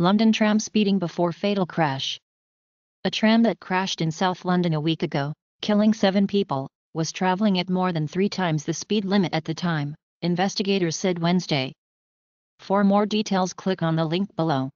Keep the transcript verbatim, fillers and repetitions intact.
London tram speeding before fatal crash. A tram that crashed in South London a week ago, killing seven people, was traveling at more than three times the speed limit at the time, investigators said Wednesday. For more details, click on the link below.